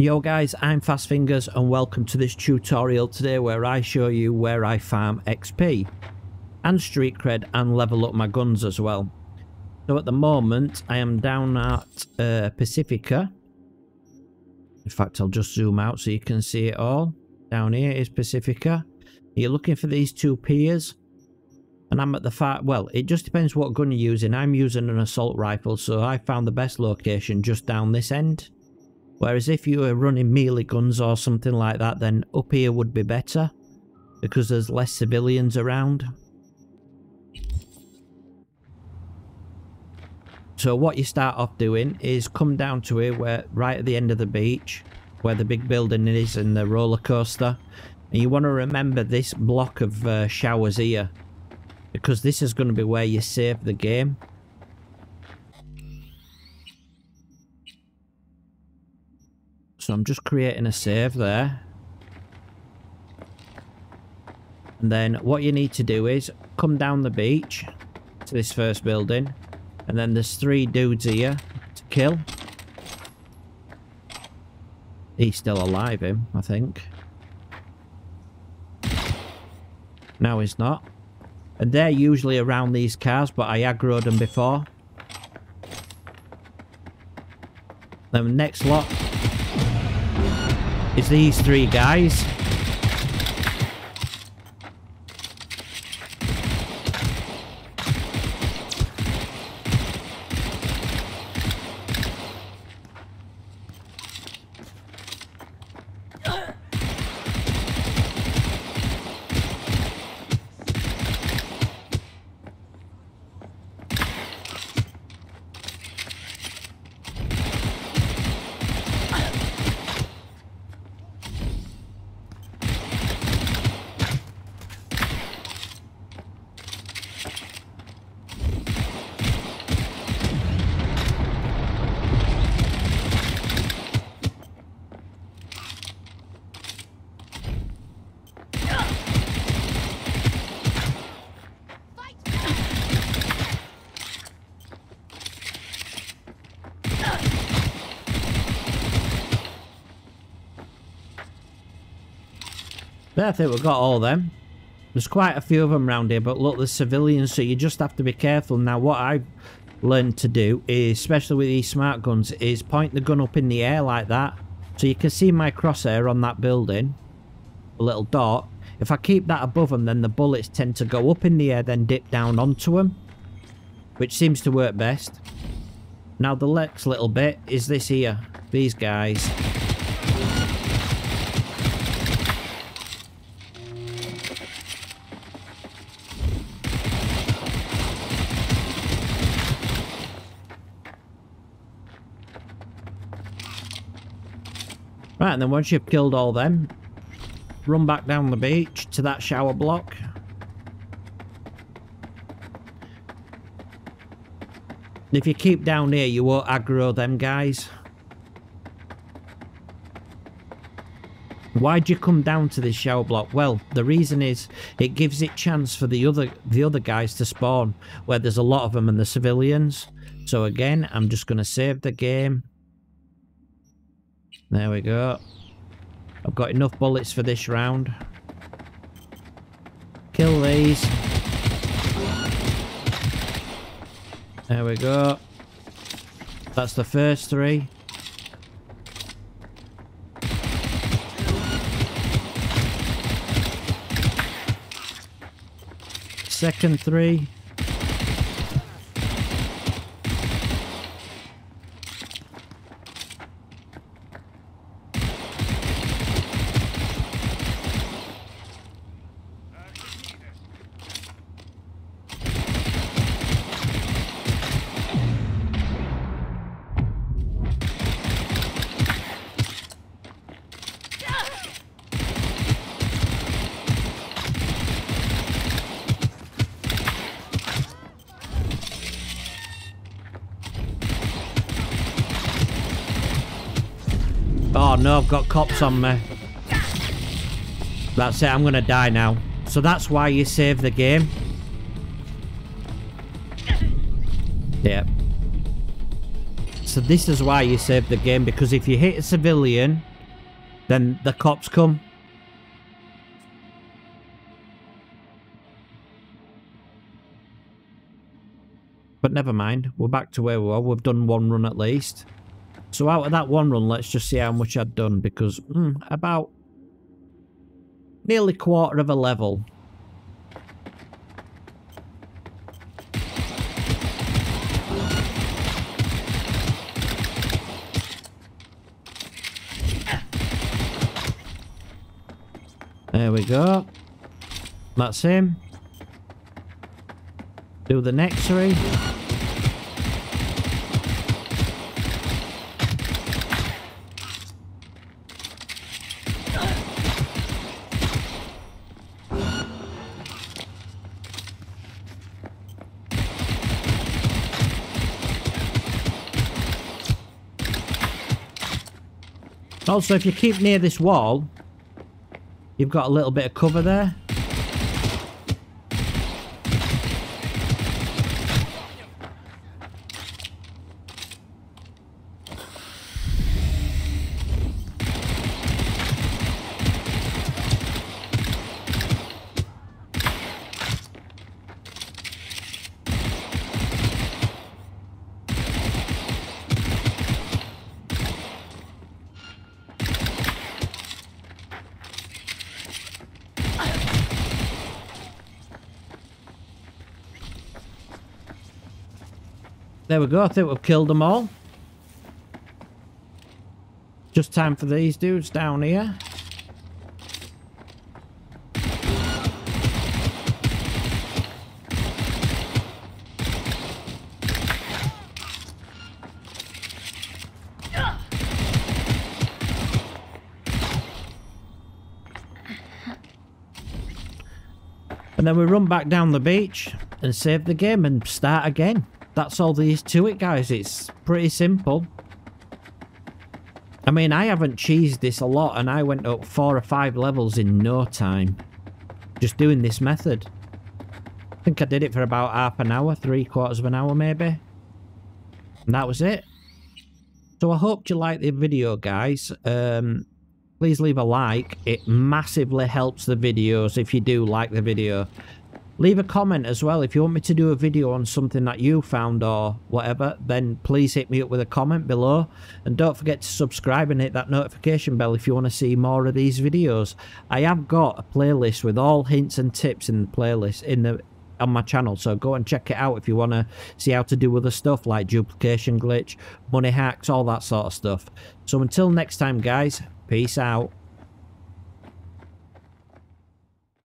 Yo guys, I'm fastfingers and welcome to this tutorial today where I show you where I farm XP and street cred and level up my guns as well. So at the moment I am down at Pacifica. In fact, I'll just zoom out so you can see it all. Down here is Pacifica. You're looking for these two piers and I'm at the far, well, it just depends what gun you're using. I'm using an assault rifle, so I found the best location just down this end. Whereas if you were running melee guns or something like that, then up here would be better because there's less civilians around. So what you start off doing is come down to here, where right at the end of the beach where the big building is and the roller coaster, and you want to remember this block of showers here, because this is going to be where you save the game. So I'm just creating a save there. And then what you need to do is come down the beach to this first building. And then there's three dudes here to kill. He's still alive, him, I think. No, he's not. And they're usually around these cars, but I aggroed them before. The next lot is these three guys. I think we've got all them. There's quite a few of them around here, but look, there's civilians, so you just have to be careful. Now, what I've learned to do, is, especially with these smart guns, is point the gun up in the air like that. So you can see my crosshair on that building, a little dot. If I keep that above them, then the bullets tend to go up in the air, then dip down onto them, which seems to work best. Now, the next little bit is this here, these guys. Right, and then once you've killed all them, run back down the beach to that shower block. And if you keep down here, you won't aggro them guys. Why'd you come down to this shower block? Well, the reason is it gives it chance for the other guys to spawn, where there's a lot of them and the civilians. So again, I'm just going to save the game. There we go. I've got enough bullets for this round. Kill these. There we go. That's the first three. Second three. Oh no, I've got cops on me. That's it, I'm gonna die now. So that's why you save the game. Yep. So this is why you save the game, because if you hit a civilian, Then the cops come. But never mind, we're back to where we were. We've done one run at least. So out of that one run, let's just see how much I've done, because about nearly quarter of a level. There we go. That's him. Do the next three. Also, if you keep near this wall, you've got a little bit of cover there. There we go, I think we've killed them all. Just time for these dudes down here. And then we run back down the beach and save the game and start again. That's all there is to it, guys. It's pretty simple. I mean, I haven't cheesed this a lot, and I went up 4 or 5 levels in no time. Just doing this method. I think I did it for about half an hour, 3/4 of an hour maybe. And that was it. So I hope you liked the video, guys. Please leave a like. It massively helps the videos if you do like the video. Leave a comment as well. If you want me to do a video on something that you found or whatever, then please hit me up with a comment below. And don't forget to subscribe and hit that notification bell if you want to see more of these videos. I have got a playlist with all hints and tips in the playlist on my channel, so go and check it out if you want to see how to do other stuff like duplication glitch, money hacks, all that sort of stuff. So until next time, guys, peace out.